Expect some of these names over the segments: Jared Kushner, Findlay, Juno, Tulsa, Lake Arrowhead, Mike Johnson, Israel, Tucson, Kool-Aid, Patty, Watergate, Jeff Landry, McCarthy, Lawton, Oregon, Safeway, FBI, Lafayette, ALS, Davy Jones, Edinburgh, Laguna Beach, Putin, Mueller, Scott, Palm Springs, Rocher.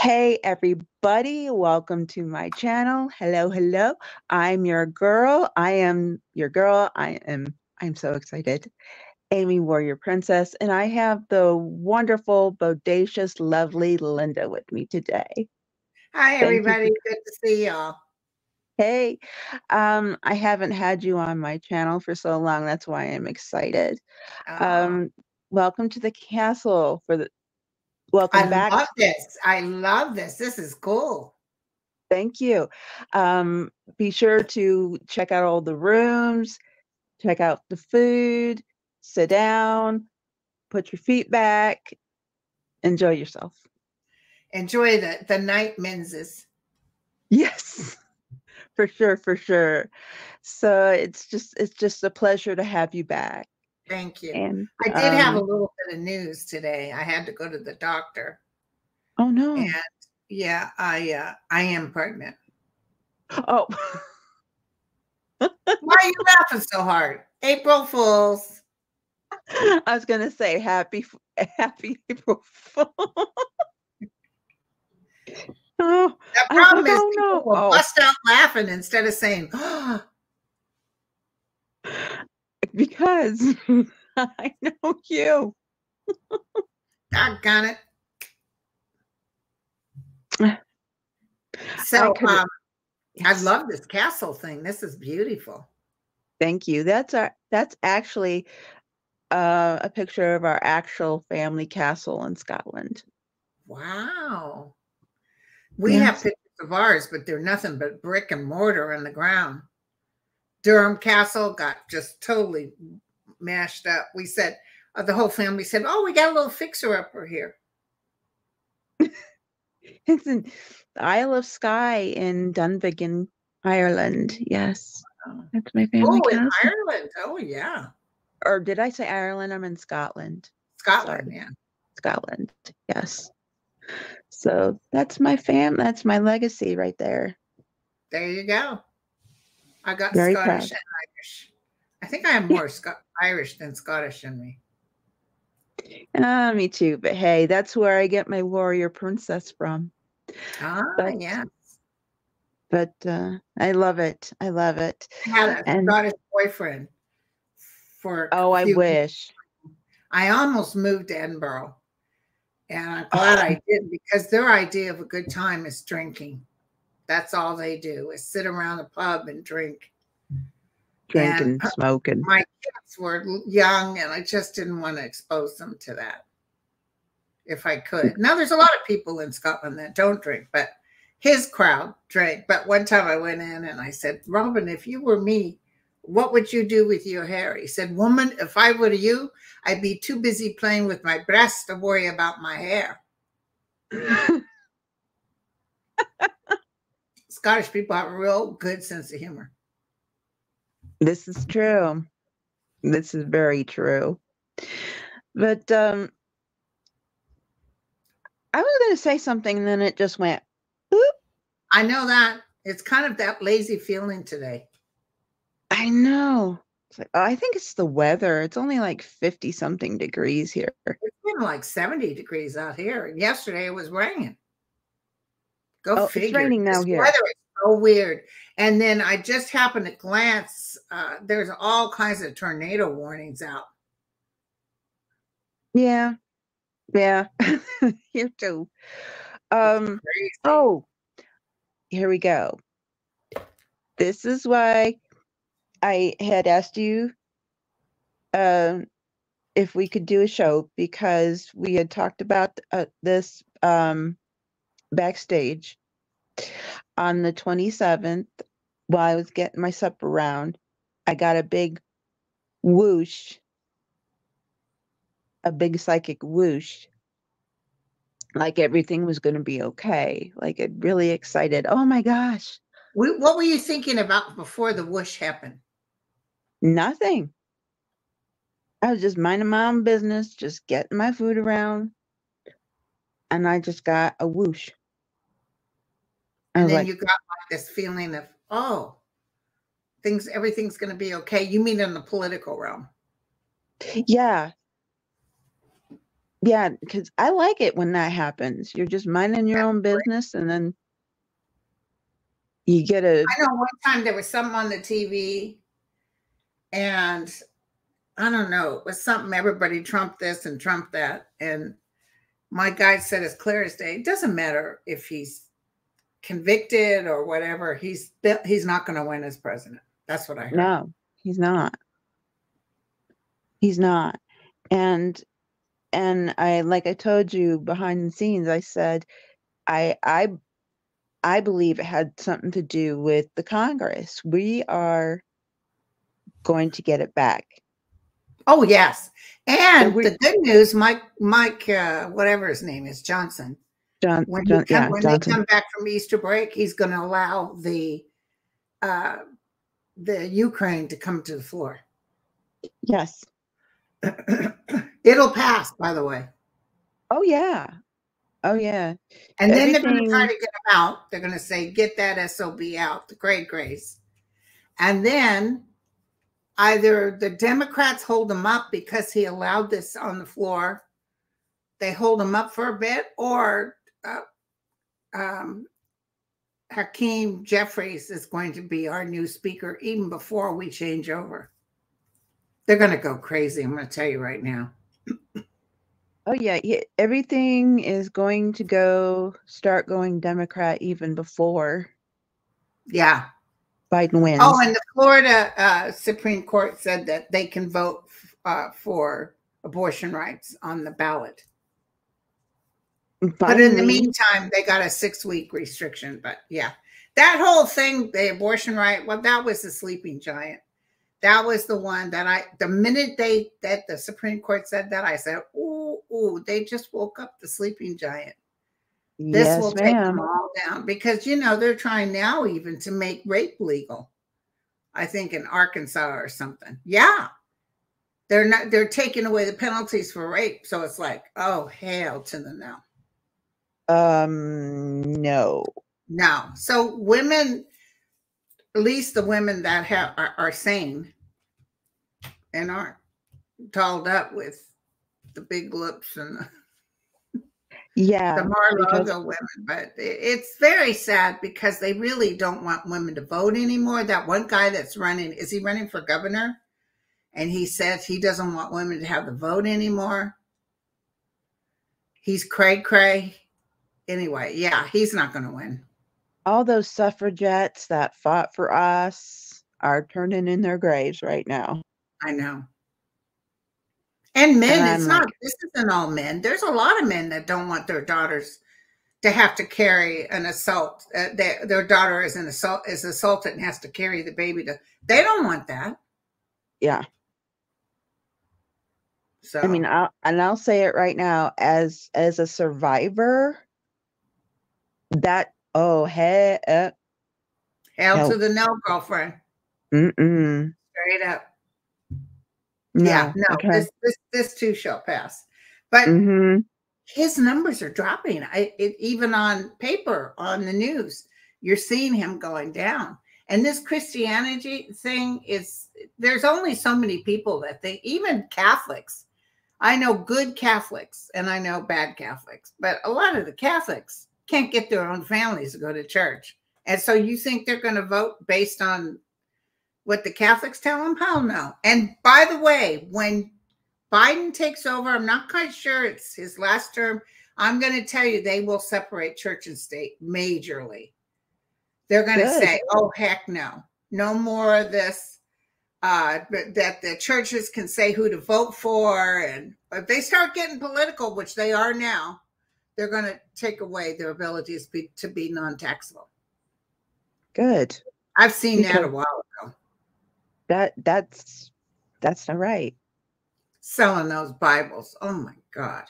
Hey everybody, welcome to my channel. Hello, I'm your girl. I'm so excited, Amy Warrior Princess, and I have the wonderful, bodacious, lovely Linda with me today. Hi everybody, good to see y'all. Hey, I haven't had you on my channel for so long, that's why I'm excited. Welcome to the castle for the Welcome back. I love this. I love this. This is cool. Thank you. Be sure to check out all the rooms, check out the food, sit down, put your feet back, enjoy yourself. Enjoy the night menses. Yes, for sure, for sure. So it's just a pleasure to have you back. Thank you. And, I did have a little bit of news today. I had to go to the doctor. Oh no! And yeah, I am pregnant. Oh, why are you laughing so hard? April Fools. I was gonna say happy April Fool. Oh, the problem is people will bust out laughing instead of saying. Oh. Because I know you. Doggone it. So I love this castle thing. This is beautiful. Thank you. That's actually a picture of our actual family castle in Scotland. Wow. We have pictures of ours, but they're nothing but brick and mortar in the ground. Durham Castle got just totally mashed up. We said, the whole family said, oh, we got a little fixer-upper here. It's in the Isle of Skye in Dunvegan, Ireland. Yes. That's my family. Oh, in Ireland. Oh, yeah. Or did I say Ireland? I'm in Scotland. Scotland, yeah. Scotland, yes. So that's my that's my legacy right there. There you go. I got very Scottish proud. And Irish. I think I am more Irish than Scottish in me. Me too. But hey, that's where I get my warrior princess from. Ah, yes. But I love it. I love it. I had a Scottish boyfriend for a few weeks. I almost moved to Edinburgh. And I'm glad I did, because their idea of a good time is drinking. That's all they do is sit around the pub and drink. Drinking, smoking. My kids were young and I just didn't want to expose them to that if I could. Now there's a lot of people in Scotland that don't drink, but his crowd drank. But one time I went in and I said, Robin, if you were me, what would you do with your hair? He said, woman, if I were you, I'd be too busy playing with my breasts to worry about my hair. Scottish people have a real good sense of humor. This is true. This is very true. But I was going to say something and then it just went, whoop. I know that. It's kind of that lazy feeling today. I know. It's like, oh, I think it's the weather. It's only like 50-something degrees here. It's been like 70 degrees out here. And yesterday it was raining. Go figure. It's raining now here. Weather is so weird. And then I just happened to glance. There's all kinds of tornado warnings out. Yeah, yeah, here too. Oh, here we go. This is why I had asked you if we could do a show, because we had talked about this. Backstage on the 27th, while I was getting my supper round, I got a big whoosh, a big psychic whoosh, like everything was going to be okay. Like it really excited. Oh my gosh. What were you thinking about before the whoosh happened? Nothing. I was just minding my own business, just getting my food around, and I just got a whoosh. And then like, you got like this feeling of, oh, everything's going to be okay. You mean in the political realm? Yeah. Yeah, because I like it when that happens. You're just minding your own business, and then you get a... I know one time there was something on the TV, and I don't know, it was something, everybody Trump this and Trump that, and my guy said as clear as day, it doesn't matter if he's convicted or whatever, he's not going to win as president. That's what I heard. No, he's not. He's not. And I, like I told you behind the scenes, I said, I believe it had something to do with the Congress. We are going to get it back. Oh, yes. And so the good news, Mike, whatever his name is, Johnson. When they come back from Easter break, he's going to allow the Ukraine to come to the floor. Yes. It'll pass, by the way. Oh, yeah. Oh, yeah. And then they're going to try to get them out. They're going to say, get that SOB out, the great grace. And then either the Democrats hold him up because he allowed this on the floor. They hold him up for a bit. Or Hakeem Jeffries is going to be our new speaker even before we change over. They're going to go crazy. I'm going to tell you right now. Oh, yeah. Everything is going to start going Democrat even before. Yeah. Biden wins. Oh, and the Florida Supreme Court said that they can vote for abortion rights on the ballot. But in the meantime, they got a 6-week restriction. But yeah, that whole thing, the abortion right, well, that was the sleeping giant. That was the one that the minute the Supreme Court said that, I said, ooh, they just woke up the sleeping giant. This will take them all down because, you know, they're trying now even to make rape legal. I think in Arkansas or something. Yeah. They're taking away the penalties for rape. So it's like, oh, hail to the no. No. No. So women, at least the women that are sane and aren't dolled up with the big lips and the Mar-a-Lago women. But it's very sad because they really don't want women to vote anymore. That one guy that's running, is he running for governor? And he says he doesn't want women to have the vote anymore. He's cray-cray. Anyway, yeah, he's not going to win. All those suffragettes that fought for us are turning in their graves right now. I know. And men, and this isn't all men. There's a lot of men that don't want their daughters to have to carry an assault. Their daughter is assaulted and has to carry the baby. They don't want that. Yeah. So I mean, I'll say it right now as a survivor. That. Oh, hey, hell to the no, girlfriend. Mm-mm. Straight up. No, yeah, no, okay. This too shall pass. But his numbers are dropping. Even on paper, on the news, you're seeing him going down. And this Christianity thing is, there's only so many people that even Catholics, I know good Catholics and I know bad Catholics, but a lot of the Catholics can't get their own families to go to church. And so you think they're going to vote based on what the Catholics tell them? Hell no. And by the way, when Biden takes over, I'm not quite sure it's his last term. I'm going to tell you, they will separate church and state majorly. They're going to say, oh, heck no. No more of this, that the churches can say who to vote for. And if they start getting political, which they are now, they're going to take away their abilities to be non-taxable. Good. I've seen that a while ago. That's not right. Selling those Bibles. Oh my God.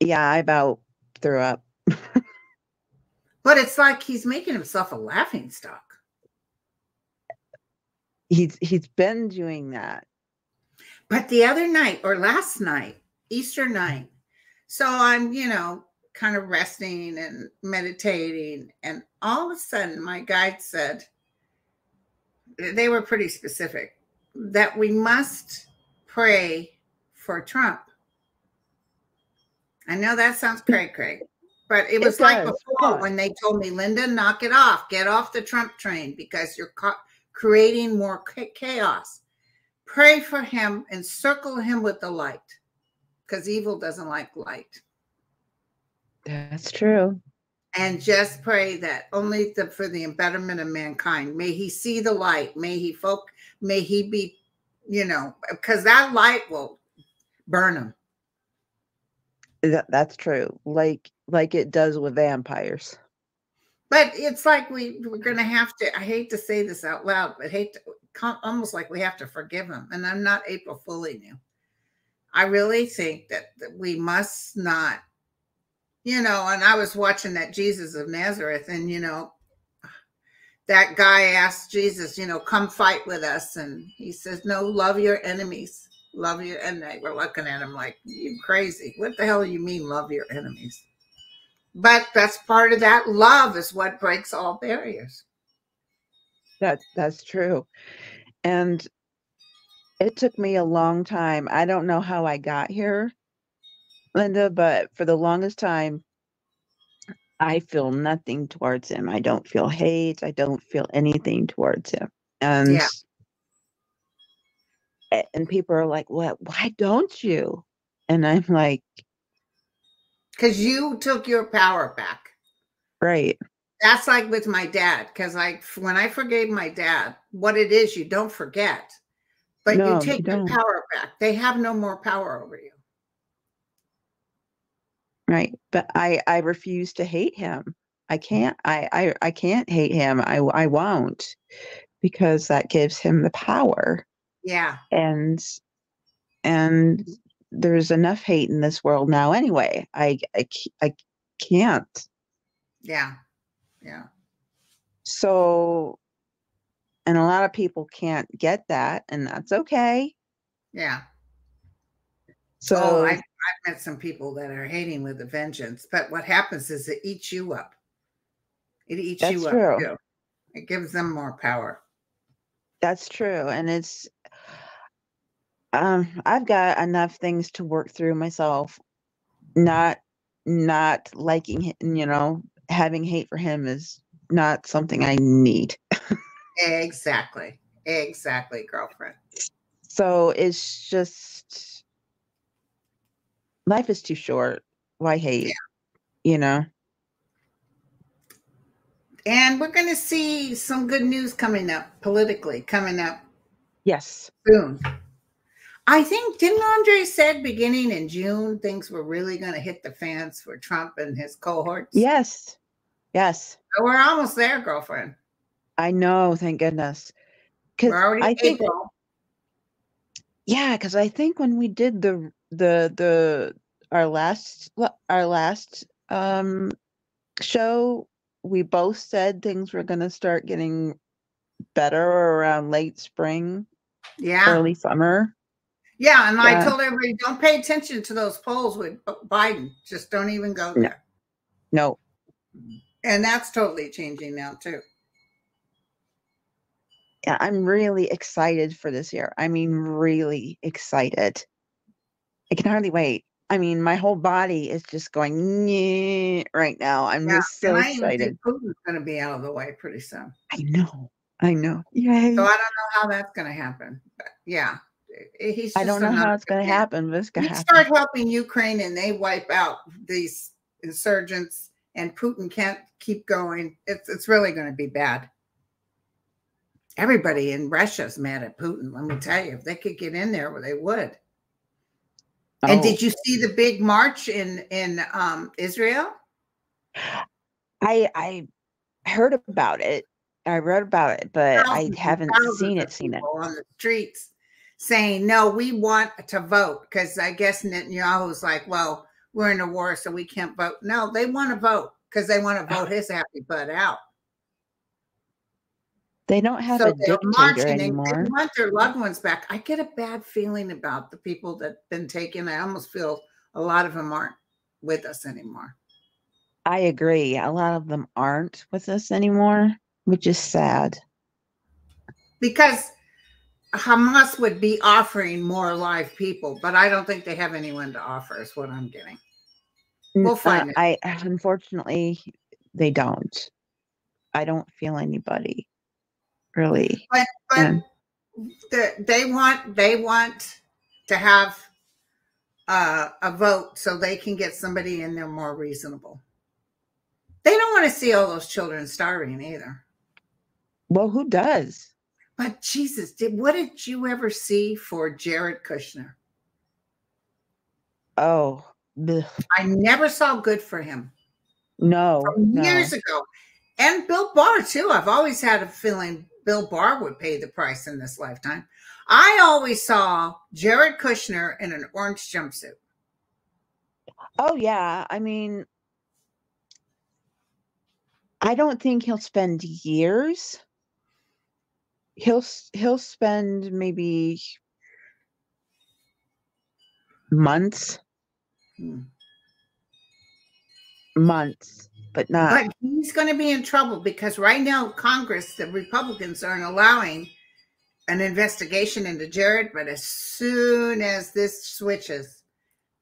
Yeah, I about threw up. But it's like he's making himself a laughing stock. He's been doing that. But the other night or last night, Easter night, so I'm, you know, kind of resting and meditating. And all of a sudden, my guide said, they were pretty specific, that we must pray for Trump. I know that sounds cray-cray, but it was like before when they told me, Linda, knock it off. Get off the Trump train because you're creating more chaos. Pray for him and circle him with the light because evil doesn't like light. That's true. And just pray that only for the betterment of mankind. May he see the light. May he may he be, you know, because that light will burn him. That's true. Like it does with vampires. But it's like we're going to have to, I hate to say this out loud, but almost like we have to forgive him. And I'm not April Fooling you. I really think that we must not. You know, and I was watching that Jesus of Nazareth, and, you know, that guy asked Jesus, you know, come fight with us. And he says, no, love your enemies. Love your enemies. And they were looking at him like, you crazy. What the hell do you mean, love your enemies? But that's part of that. Love is what breaks all barriers. That's true. And it took me a long time. I don't know how I got here, Linda, but for the longest time, I feel nothing towards him. I don't feel hate. I don't feel anything towards him. And and people are like, "What? Why don't you?" And I'm like, "Because you took your power back." Right. That's like with my dad. Because when I forgave my dad, what it is you don't forget, but no, you take your power back. They have no more power over you. Right. But I refuse to hate him. I can't. I can't hate him. I won't, because that gives him the power. Yeah. And there's enough hate in this world now anyway. I can't. Yeah. Yeah. So, and a lot of people can't get that, and that's okay. Yeah. So I've met some people that are hating with a vengeance, but what happens is it eats you up. It eats you up too. It gives them more power. That's true. And it's, I've got enough things to work through myself. Not liking him, you know, having hate for him is not something I need. Exactly. Exactly, girlfriend. So it's just, life is too short. Why hate? Yeah. You know? And we're going to see some good news coming up, politically, coming up. Yes. Soon. I think, didn't Andre said beginning in June, things were really going to hit the fans for Trump and his cohorts? Yes. Yes. So we're almost there, girlfriend. I know. Thank goodness. We're already April. Yeah, because I think when we did our last show, we both said things were going to start getting better around late spring, early summer. Yeah, and I told everybody, don't pay attention to those polls with Biden. Just don't even go there. No. And that's totally changing now too. Yeah, I'm really excited for this year. I mean, really excited. I can hardly wait. I mean, my whole body is just going right now. I'm just so excited. Putin's going to be out of the way pretty soon. I know. I know. Yay. So I don't know how that's going to happen. But yeah. I don't know how it's going to happen, but it's going to happen. You start helping Ukraine and they wipe out these insurgents and Putin can't keep going. It's really going to be bad. Everybody in Russia's mad at Putin. Let me tell you, if they could get in there, well, they would. Oh. And did you see the big march in Israel? I heard about it. I read about it, but I haven't seen it. On the streets saying, no, we want to vote. Because I guess Netanyahu's like, well, we're in a war, so we can't vote. No, they want to vote because they want to vote his happy butt out. They don't have a dictator anymore. They want their loved ones back. I get a bad feeling about the people that have been taken. I almost feel a lot of them aren't with us anymore. I agree. A lot of them aren't with us anymore, which is sad. Because Hamas would be offering more live people, but I don't think they have anyone to offer is what I'm getting. We'll find it. Unfortunately, they don't. I don't feel anybody really. But they want to have a vote so they can get somebody in there more reasonable. They don't want to see all those children starving either. Well, who does? But Jesus, what did you ever see for Jared Kushner? Oh. Ugh. I never saw good for him. No. From years ago. And Bill Barr, too. I've always had a feeling Bill Barr would pay the price in this lifetime. I always saw Jared Kushner in an orange jumpsuit. Oh, yeah. I mean, I don't think he'll spend years. He'll spend maybe months. But not. But he's going to be in trouble because right now Congress, the Republicans aren't allowing an investigation into Jared, but as soon as this switches,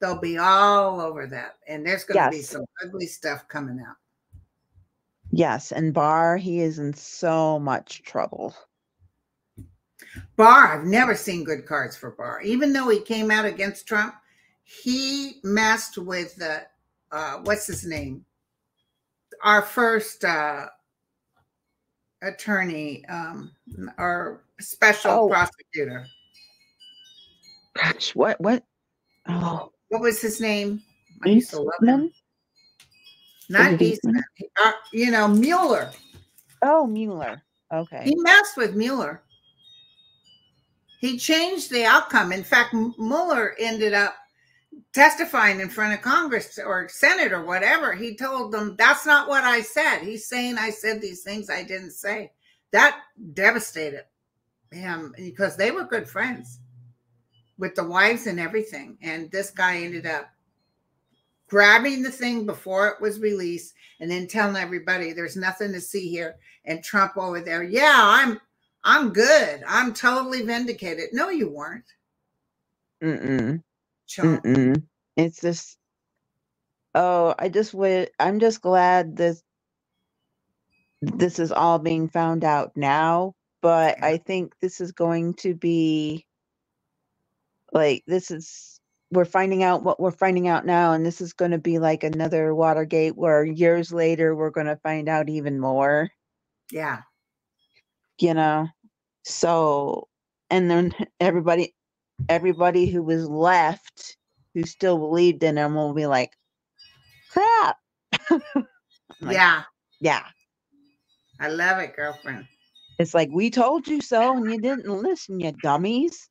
they'll be all over that. And there's going to be some ugly stuff coming out. Yes. And Barr, he is in so much trouble. Barr, I've never seen good cards for Barr. Even though he came out against Trump, he messed with the, what's his name? Our first attorney, our special prosecutor. Gosh, what? Oh. What was his name? I used to love him. Not Eastman. You know, Mueller. Oh, Mueller. Okay. He messed with Mueller. He changed the outcome. In fact, Mueller ended up testifying in front of Congress or Senate or whatever. He told them, that's not what I said. He's saying I said these things I didn't say. That devastated him because they were good friends with the wives and everything. And this guy ended up grabbing the thing before it was released and then telling everybody there's nothing to see here. And Trump over there, yeah, I'm good. I'm totally vindicated. No, you weren't. It's just, I'm just glad this is all being found out now, but I think this is going to be like, we're finding out what we're finding out now. And this is going to be like another Watergate where years later, we're going to find out even more. Yeah. You know, so, and then everybody who was left, who still believed in him, will be like, crap. Yeah. I love it, girlfriend. It's like, we told you so, and you didn't listen, you dummies.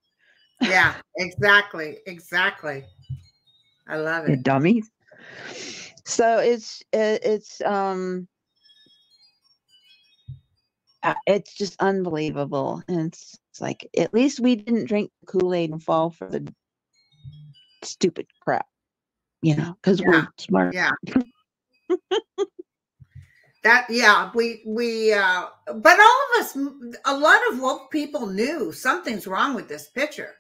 Yeah, exactly. Exactly. I love it. You dummies. So it's just unbelievable. And it's like, at least we didn't drink Kool-Aid and fall for the stupid crap, you know, because we're smart. Yeah. But all of us, a lot of woke people knew something's wrong with this picture.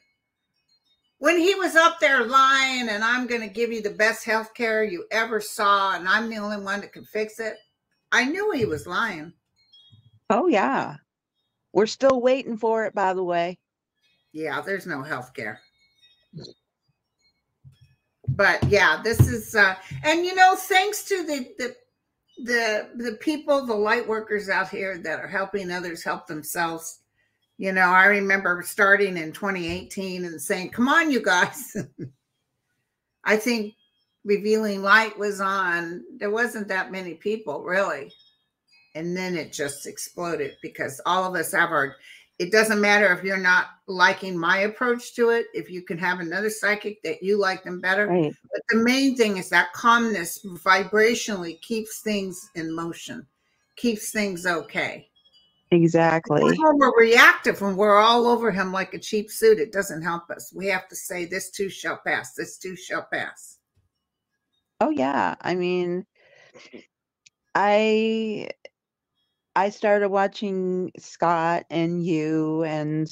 When he was up there lying and I'm going to give you the best health care you ever saw and I'm the only one that can fix it, I knew he was lying. Oh, yeah. We're still waiting for it, by the way. Yeah, there's no health care. But, yeah, this is, and, you know, thanks to the people, the light workers out here that are helping others help themselves. You know, I remember starting in 2018 and saying, come on, you guys. I think Revealing Light was on. There wasn't that many people, really. And then it just exploded because all of us have our, it doesn't matter if you're not liking my approach to it, if you can have another psychic that you like them better. Right. But the main thing is that calmness vibrationally keeps things in motion, keeps things okay. Exactly. When we're reactive and we're all over him like a cheap suit, it doesn't help us. We have to say, this too shall pass. This too shall pass. Oh, yeah. I mean, I started watching Scott and you and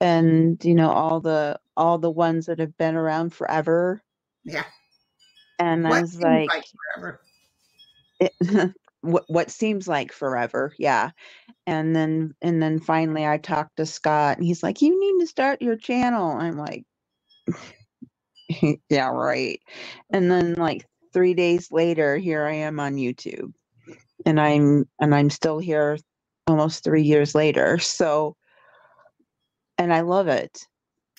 you know all the ones that have been around forever. Yeah. And what I was like, forever. What seems like forever. Yeah. And then finally I talked to Scott and he's like, you need to start your channel. I'm like, yeah, right. And then like 3 days later, here I am on YouTube and I'm still here almost 3 years later. So, and I love it.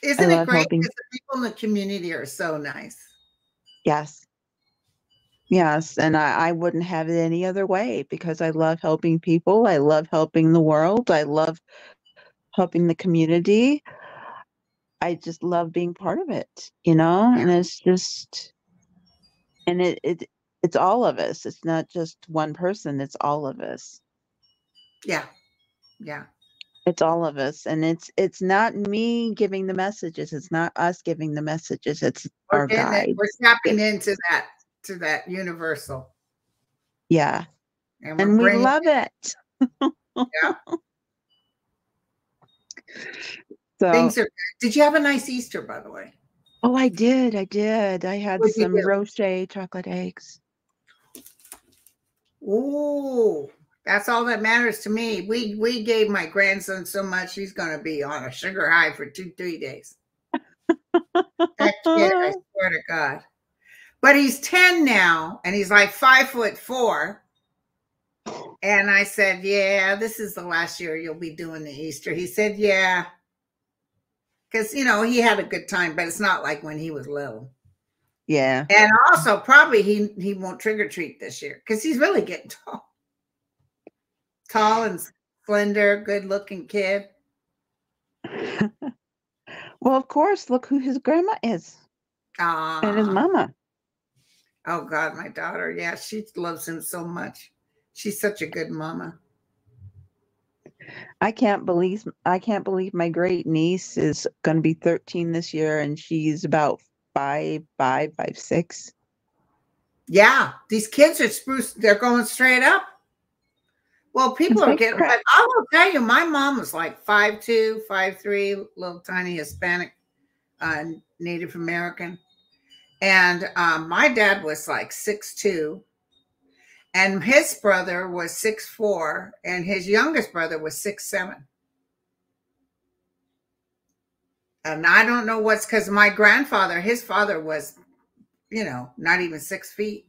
Isn't it great? Because the people in the community are so nice. Yes. Yes, and I wouldn't have it any other way because I love helping people. I love helping the world. I love helping the community. I just love being part of it, you know? And it's just, and it's all of us. It's not just one person. It's all of us. Yeah, yeah. It's all of us. And it's not me giving the messages. It's not us giving the messages. It's our guide. We're tapping into that. To that universal. Yeah. And we love it. Yeah. So things are good. Did you have a nice Easter, by the way? Oh, I did. I did. I had some Rocher chocolate eggs. Ooh, that's all that matters to me. We gave my grandson so much, he's gonna be on a sugar high for 2-3 days. That kid, I swear to God. But he's 10 now, and he's like 5'4". And I said, yeah, this is the last year you'll be doing the Easter. He said, yeah. Because, you know, he had a good time, but it's not like when he was little. Yeah. And also, probably he won't trick-or-treat this year because he's really getting tall. Tall and slender, good-looking kid. Well, of course, look who his grandma is. And his mama. Oh, God, my daughter. Yeah, she loves him so much. She's such a good mama. I can't believe my great niece is going to be 13 this year, and she's about 5'6". Yeah, these kids are spruce. They're going straight up. Well, people are getting, but I will tell you, my mom was like 5'2", 5'3", little tiny Hispanic Native American. And my dad was like 6'2", and his brother was 6'4", and his youngest brother was 6'7". And I don't know what's, because my grandfather, his father was, you know, not even 6 feet,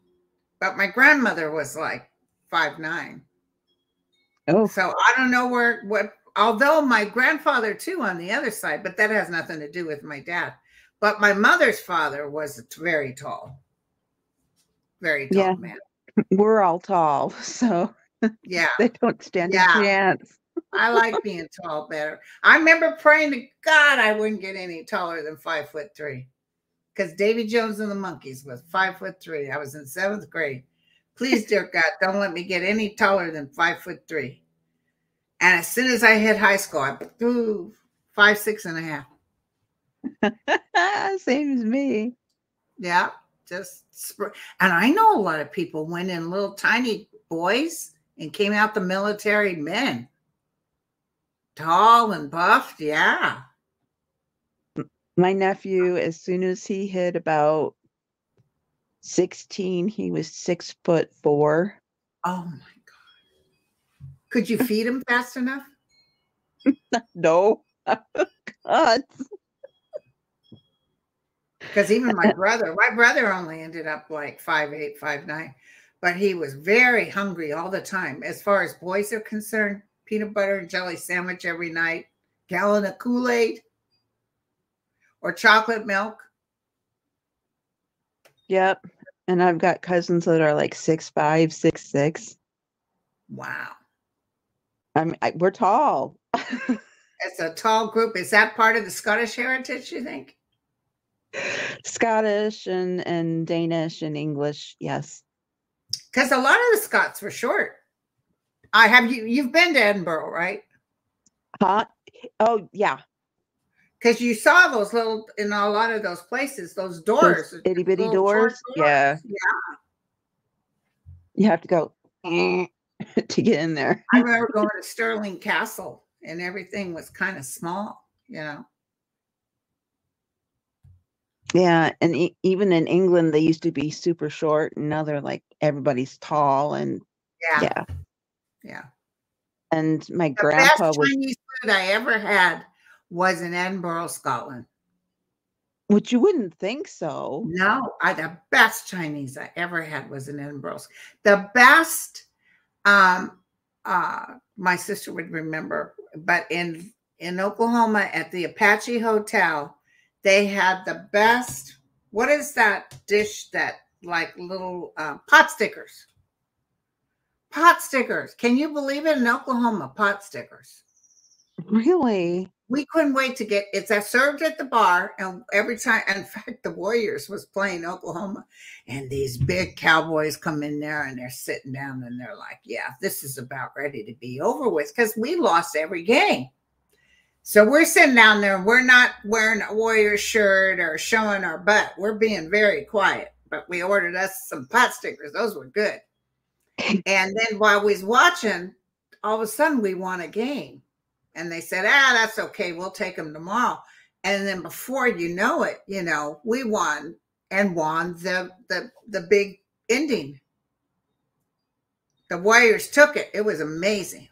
but my grandmother was like 5'9". Oh, so I don't know where what. Although my grandfather too on the other side, but that has nothing to do with my dad. But my mother's father was very tall yeah. Man. We're all tall, so yeah, they don't stand a chance. I like being tall better. I remember praying to God I wouldn't get any taller than 5'3", because Davy Jones and the Monkees was 5'3". I was in 7th grade. Please, dear God, don't let me get any taller than 5'3". And as soon as I hit high school, I threw 5'6.5". Same as me. Yeah, just and I know a lot of people went in little tiny boys and came out the military men, tall and buffed. Yeah, my nephew, as soon as he hit about 16, he was 6'4". Oh my God! Could you feed him fast enough? No, God. Because even my brother only ended up like 5'8", 5'9", but he was very hungry all the time. As far as boys are concerned, peanut butter and jelly sandwich every night, gallon of Kool-Aid, or chocolate milk. Yep, and I've got cousins that are like 6'5", 6'6". Wow. We're tall. It's a tall group. Is that part of the Scottish heritage, you think? Scottish and Danish and English, yes. Because a lot of the Scots were short. I have you've been to Edinburgh, right? Huh? Oh yeah. Because you saw those little in a lot of those places, those doors, itty bitty doors. Yeah. Yeah. You have to go to get in there. I remember going to Stirling Castle, and everything was kind of small, you know. Yeah, and even in England, they used to be super short, and now they're like everybody's tall, and yeah. And my grandpa, the best Chinese food I ever had was in Edinburgh, Scotland. Which you wouldn't think so. No, the best Chinese I ever had was in Edinburgh. The best, my sister would remember, but in Oklahoma at the Apache Hotel, they had the best, what is that dish that like little pot stickers? Pot stickers. Can you believe it? In Oklahoma, pot stickers. Really? We couldn't wait to get, it's served at the bar, and every time, in fact, the Warriors was playing Oklahoma, and these big cowboys come in there, and they're sitting down, and they're like, yeah, this is about ready to be over with, because we lost every game. So we're sitting down there, and we're not wearing a Warriors shirt or showing our butt. We're being very quiet, but we ordered us some pot stickers. Those were good. And then while we was watching, all of a sudden we won a game. And they said, that's okay. We'll take them tomorrow. And then before you know it, you know, we won and won the big ending. The Warriors took it. It was amazing.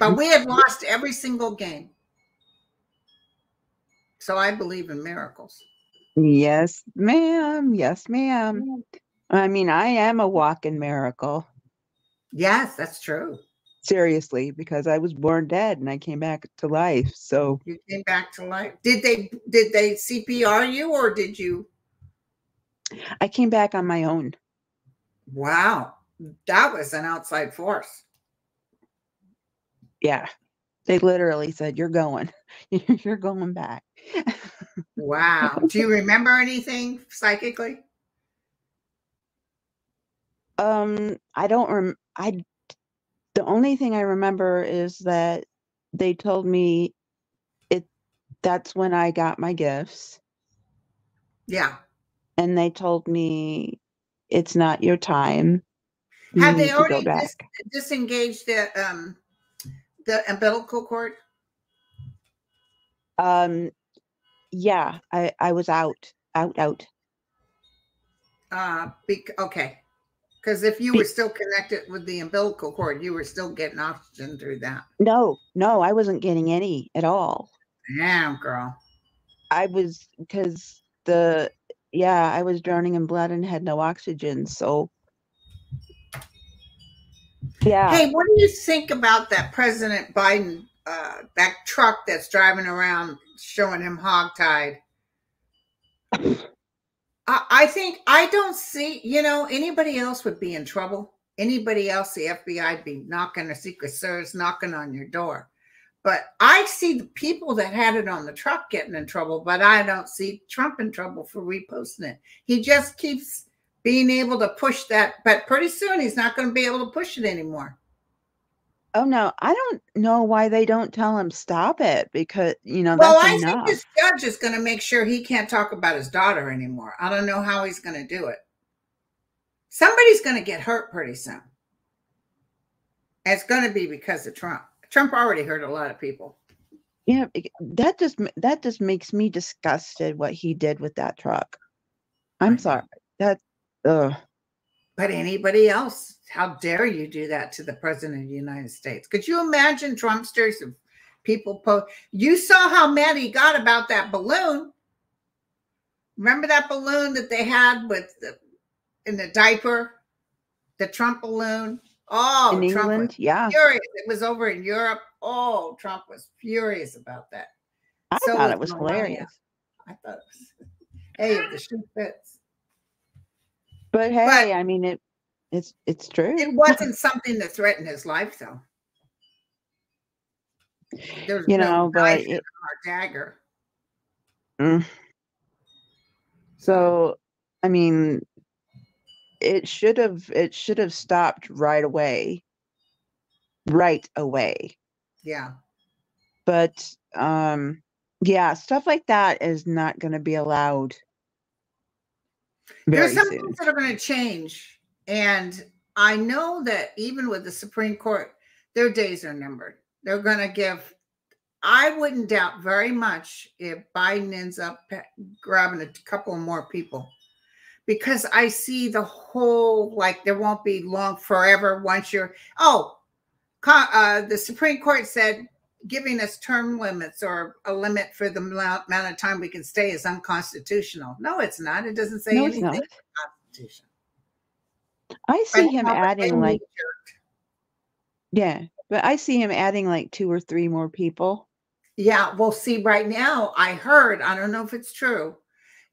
But we had lost every single game. So I believe in miracles. Yes, ma'am. Yes, ma'am. I mean, I am a walking miracle. Yes, that's true. Seriously, because I was born dead and I came back to life. So you came back to life. Did they CPR you, or did you? I came back on my own. Wow. That was an outside force. Yeah. They literally said, you're going. You're going back. Wow. Do you remember anything psychically? I don't remember. The only thing I remember is that they told me that's when I got my gifts. Yeah. And they told me it's not your time. You Have they already disengaged the umbilical cord? Yeah, I was out. Okay. Because if you were still connected with the umbilical cord, you were still getting oxygen through that. No, I wasn't getting any at all. Damn, girl. I was drowning in blood and had no oxygen. So, yeah. Hey, what do you think about that President Biden, that truck that's driving around showing him hogtied? I think I don't see, you know, anybody else would be in trouble. Anybody else, the FBI would be knocking, or Secret Service knocking on your door. But I see the people that had it on the truck getting in trouble, but I don't see Trump in trouble for reposting it. He just keeps being able to push that, but pretty soon he's not going to be able to push it anymore. Oh, no, I don't know why they don't tell him stop it, because, you know, well, that's enough. Well, I think this judge is going to make sure he can't talk about his daughter anymore. I don't know how he's going to do it. Somebody's going to get hurt pretty soon. And it's going to be because of Trump. Trump already hurt a lot of people. Yeah, that just makes me disgusted what he did with that truck. I'm sorry. But anybody else? How dare you do that to the president of the United States? Could you imagine Trumpsters and people post? You saw how mad he got about that balloon. Remember that balloon that they had with in the diaper, the Trump balloon? Oh, in Trump England, was furious. It was over in Europe. Oh, Trump was furious about that. I thought it was hilarious. I thought it was. Hey, the shoe fits. But hey, I mean it. It's true. It wasn't something that threatened his life, though. There's but it, our dagger. So, I mean, it should have stopped right away. Right away. Yeah. But stuff like that is not going to be allowed. There's some things that are going to change. And I know that even with the Supreme Court, their days are numbered. They're going to give I wouldn't doubt very much if Biden ends up grabbing a couple more people, because I see the whole, like, there won't be long forever once you're, the Supreme Court said giving us term limits or a limit for the amount of time we can stay is unconstitutional. No, it's not. It doesn't say anything about the Constitution. I see him adding like, yeah, but I see him adding like 2 or 3 more people. Yeah, well, see, right now I heard, I don't know if it's true,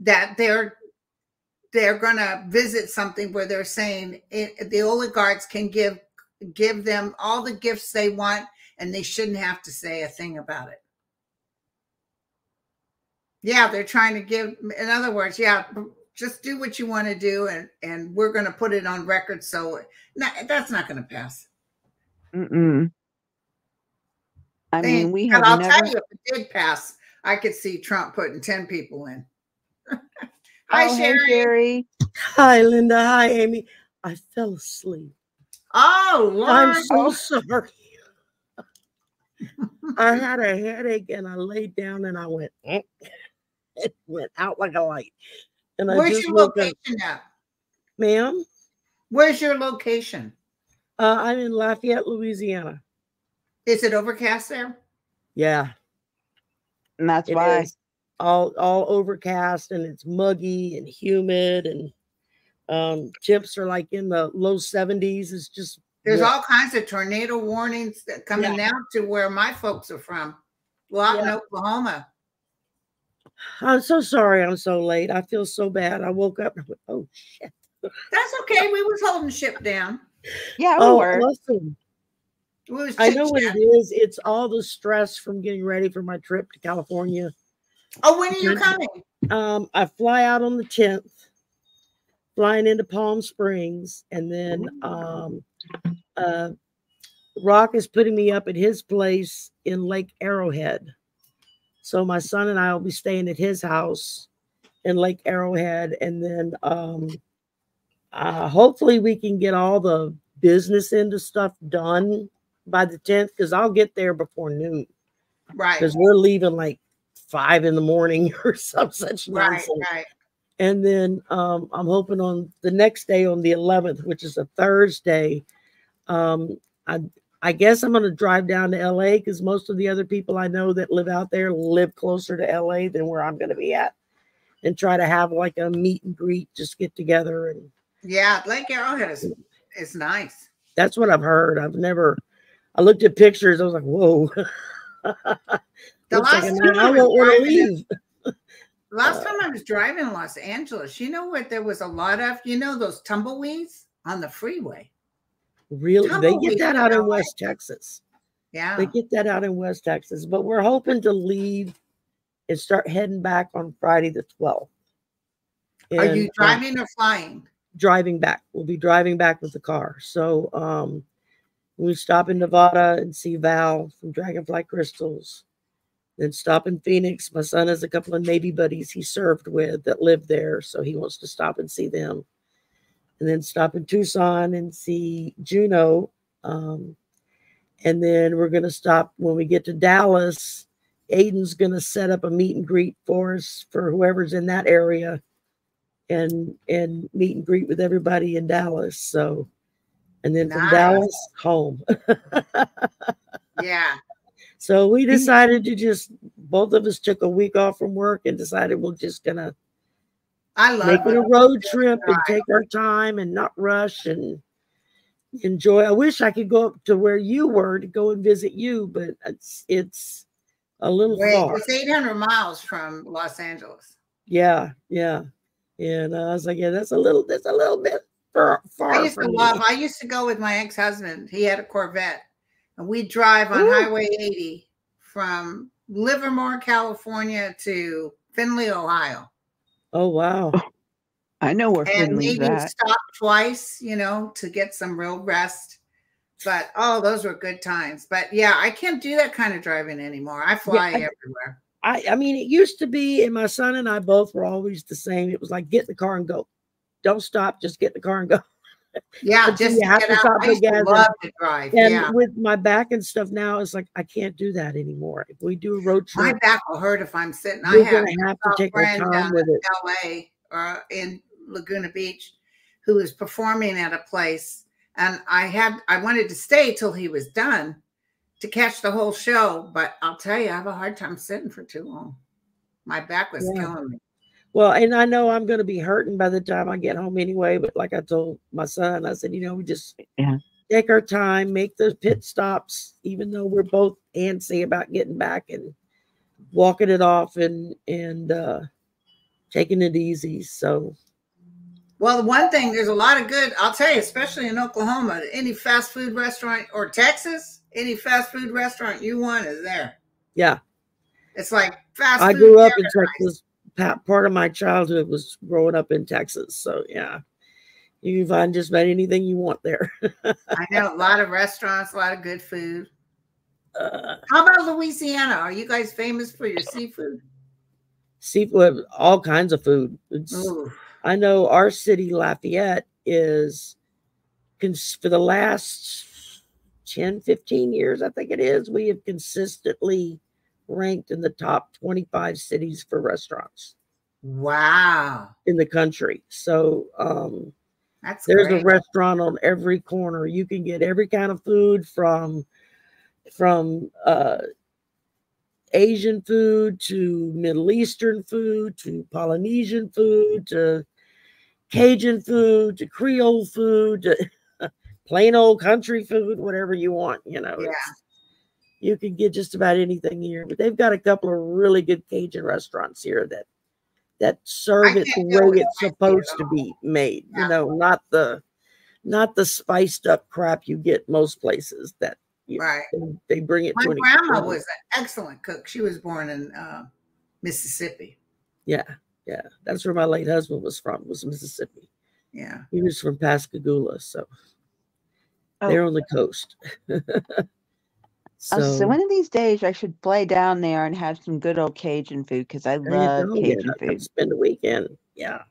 that they're going to visit something where they're saying the oligarchs can give them all the gifts they want and they shouldn't have to say a thing about it. Yeah, they're trying to give, in other words, yeah, just do what you want to do and we're going to put it on record. So that's not going to pass. Mm-mm. I mean, we have. And I'll tell you, if it did pass, I could see Trump putting 10 people in. Hi, Sherry. Hey, Sherry. Hi, Linda. Hi, Amy. I fell asleep. Oh, Lord. I'm so sorry. I had a headache and I laid down and I went, it went out like a light. And where's your location at? Ma'am? Where's your location? I'm in Lafayette, Louisiana. Is it overcast there? Yeah. And that's why. All overcast and it's muggy and humid and temps are like in the low 70s. It's just. There's all kinds of tornado warnings that coming down to where my folks are from. Well, out in Oklahoma. I'm so sorry I'm so late. I feel so bad. I woke up and went, oh, shit. That's okay. We was holding ship down. Yeah, we were. I know what it is. It's all the stress from getting ready for my trip to California. Oh, when are you coming? I fly out on the 10th, flying into Palm Springs, and then Rock is putting me up at his place in Lake Arrowhead. So my son and I will be staying at his house in Lake Arrowhead, and then hopefully we can get all the business end of stuff done by the 10th, because I'll get there before noon. Right. Because we're leaving like 5 in the morning or some such nonsense. Right. And then I'm hoping on the next day, on the 11th, which is a Thursday, I guess I'm going to drive down to L.A. because most of the other people I know that live out there live closer to L.A. than where I'm going to be at, and try to have like a meet and greet, just get together. And yeah, Lake Arrowhead is nice. That's what I've heard. I've never, I looked at pictures. I was like, whoa. I won't want to leave. Last time I was driving in Los Angeles, you know what there was a lot of? You know those tumbleweeds on the freeway? Really? They get that out in West Texas. Yeah. They get that out in West Texas. But we're hoping to leave and start heading back on Friday the 12th. And, are you driving or flying? Driving back. We'll be driving back with the car. So we stop in Nevada and see Val from Dragonfly Crystals. Then stop in Phoenix. My son has a couple of Navy buddies he served with that live there, so he wants to stop and see them. And then stop in Tucson and see Juno. And then we're going to stop when we get to Dallas. Aiden's going to set up a meet and greet for us, for whoever's in that area, and meet and greet with everybody in Dallas. So, and then from Dallas home. Yeah. So we decided to just, both of us took a week off from work and decided we're just going to make it a road trip and take our time and not rush and enjoy. I wish I could go up to where you were to go and visit you, but it's a little far. It's 800 miles from Los Angeles. Yeah, yeah. And I was like, yeah, that's a little bit far. I used to go with my ex-husband. He had a Corvette. And we drive on Highway 80 from Livermore, California to Findlay, Ohio. Oh, wow. I know where Findlay's at. And we stopped twice, you know, to get some real rest. But, oh, those were good times. But, yeah, I can't do that kind of driving anymore. I fly everywhere. I mean, it used to be, and my son and I both were always the same. It was like, get in the car and go. Don't stop. Just get in the car and go. Yeah, just get out. I used to love to drive. And with my back and stuff now, it's like I can't do that anymore. If we do a road trip, my back will hurt if I'm sitting. I have to take my time with it. L.A. or in Laguna Beach, who was performing at a place, and I wanted to stay till he was done to catch the whole show, but I'll tell you, I have a hard time sitting for too long. My back was killing me. Well, and I know I'm going to be hurting by the time I get home anyway. But like I told my son, I said, you know, we just take our time, make those pit stops, even though we're both antsy about getting back and walking it off and taking it easy. So, well, one thing, there's a lot of good, I'll tell you, especially in Oklahoma, any fast food restaurant, or Texas, any fast food restaurant you want is there. Yeah. It's like fast food. I grew up in Texas. Part of my childhood was growing up in Texas. So, yeah, you can find just about anything you want there. I know a lot of restaurants, a lot of good food. How about Louisiana? Are you guys famous for your seafood? Seafood, all kinds of food. I know our city, Lafayette, is for the last 10, 15 years, I think it is, we have consistently ranked in the top 25 cities for restaurants. Wow. In the country. So there's a restaurant on every corner. You can get every kind of food from Asian food to Middle Eastern food to Polynesian food to Cajun food to Creole food to plain old country food, whatever you want, you know. Yeah. You can get just about anything here, but they've got a couple of really good Cajun restaurants here that serve it the way it's supposed to be made. Yeah. You know, not the spiced up crap you get most places. That they bring it. My grandma was an excellent cook. She was born in Mississippi. Yeah, yeah, that's where my late husband was from. Was Mississippi. Yeah, he was from Pascagoula, so they're on the coast. So one of these days I should play down there and have some good old Cajun food, because I love Cajun food. Spend a weekend. Yeah.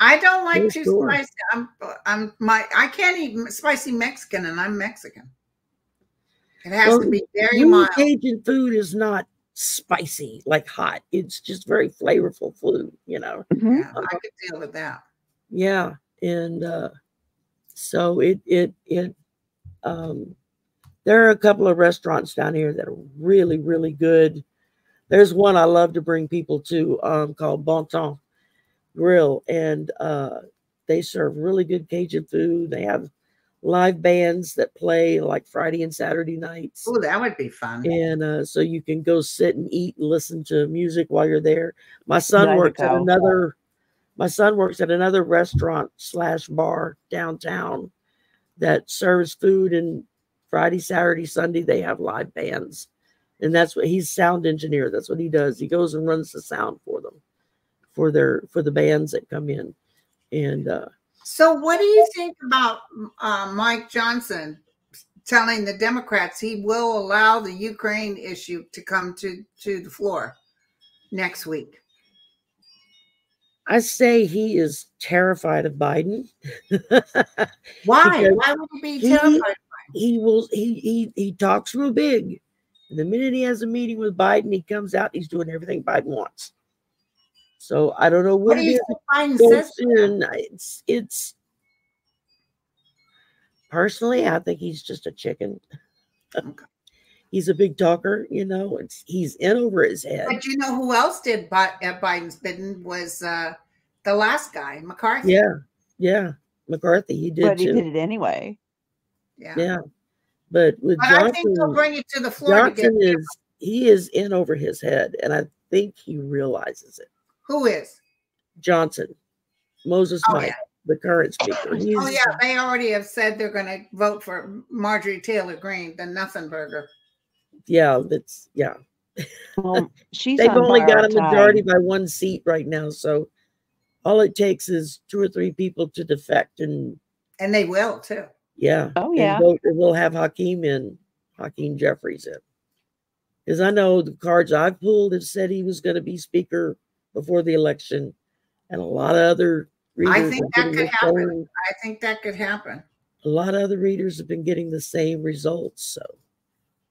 I don't like too spicy. I can't eat spicy Mexican, and I'm Mexican. It has to be very mild. Cajun food is not spicy, like hot. It's just very flavorful food, you know. Mm-hmm. Yeah, I could deal with that. Yeah. And so there are a couple of restaurants down here that are really, really good. There's one I love to bring people to called Bon Temps Grill, and they serve really good Cajun food. They have live bands that play like Friday and Saturday nights. Oh, that would be fun. And so you can go sit and eat and listen to music while you're there. My son works at another restaurant / bar downtown that serves food, and Friday, Saturday, Sunday, they have live bands. And that's what he's sound engineer. That's what he does. He goes and runs the sound for them, for the bands that come in. And so what do you think about Mike Johnson telling the Democrats he will allow the Ukraine issue to come to the floor next week? I say he is terrified of Biden. Why? Why would he be terrified? He talks real big. And the minute he has a meeting with Biden, he comes out, he's doing everything Biden wants. So I don't know what it is. Biden says it's personally, I think he's just a chicken. Okay. He's a big talker, you know. He's in over his head. But you know who else did at Biden's bidding was the last guy, McCarthy. Yeah, McCarthy. He did. But he did it anyway. Yeah, but with Johnson, I think he'll bring it to the floor. Johnson is in over his head, and I think he realizes it. Who is Johnson? Moses Mike, the current speaker. They already have said they're going to vote for Marjorie Taylor Greene, the Nothinburger. Yeah, Well, they've only got a majority by one seat right now, so all it takes is 2 or 3 people to defect, and they will too. Yeah. Oh, yeah. We'll have Hakeem Jeffries in. Because I know the cards I've pulled have said he was going to be speaker before the election, and a lot of other I think that could happen. I think that could happen. A lot of other readers have been getting the same results.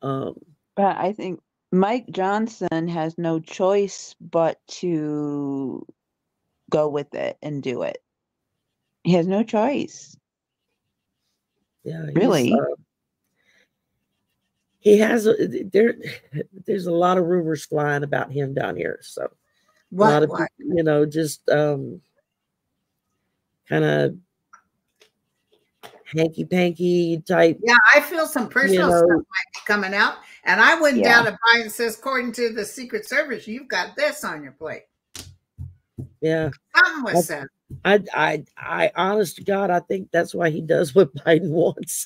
So, but I think Mike Johnson has no choice but to go with it and do it. He has no choice. Yeah, really. He has there's a lot of rumors flying about him down here. So what, a lot of people, you know, just kind of hanky panky type. Yeah, I feel some personal stuff might be coming out. And I went down to Biden and says, according to the Secret Service, you've got this on your plate. Yeah. Something was said. I honest to God, I think that's why he does what Biden wants.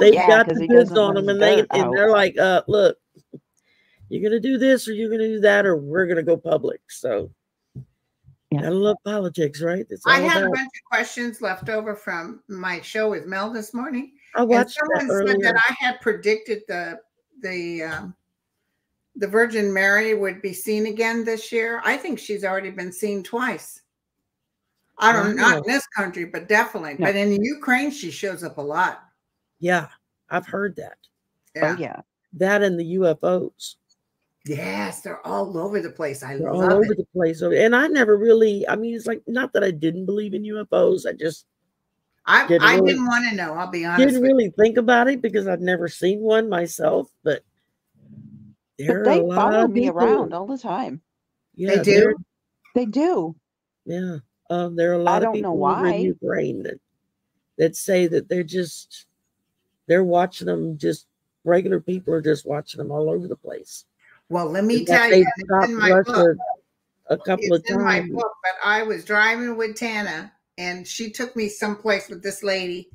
They've got the goods on him, and they're like, look, you're gonna do this or you're gonna do that, or we're gonna go public. So I love politics, right? I had a bunch of questions left over from my show with Mel this morning. I watched that earlier. Someone said that I had predicted the Virgin Mary would be seen again this year. I think she's already been seen twice. I don't know, not in this country, but definitely. No. But in Ukraine, she shows up a lot. Yeah, I've heard that. Yeah. Oh, yeah. That and the UFOs. Yes, they're all over the place. I love it. And I never really, I mean, it's like, not that I didn't believe in UFOs. I just didn't want to know. I'll be honest. Didn't really think about it because I've never seen one myself, but they follow me around all the time. Yeah, they do. They do. Yeah. There are a lot of people in Ukraine that say that they're watching them. Just regular people are just watching them all over the place. Well, let me tell you, it's in my book. A couple of times. In my book, but I was driving with Tana, and she took me someplace with this lady